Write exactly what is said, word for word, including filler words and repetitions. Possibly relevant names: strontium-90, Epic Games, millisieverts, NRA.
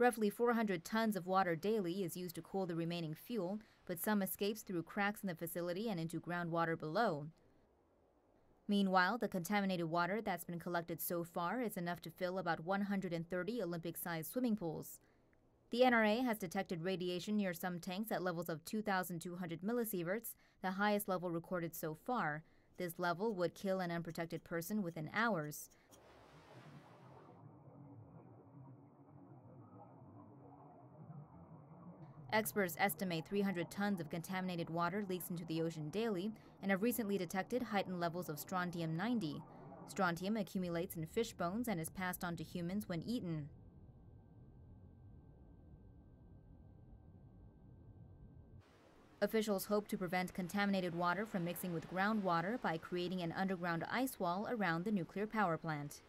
Roughly four hundred tons of water daily is used to cool the remaining fuel, but some escapes through cracks in the facility and into groundwater below. Meanwhile, the contaminated water that's been collected so far is enough to fill about one hundred thirty Olympic-sized swimming pools. The N R A has detected radiation near some tanks at levels of two thousand two hundred millisieverts, the highest level recorded so far. This level would kill an unprotected person within hours. Experts estimate three hundred tons of contaminated water leaks into the ocean daily and have recently detected heightened levels of strontium ninety. Strontium accumulates in fish bones and is passed on to humans when eaten. Officials hope to prevent contaminated water from mixing with groundwater by creating an underground ice wall around the nuclear power plant.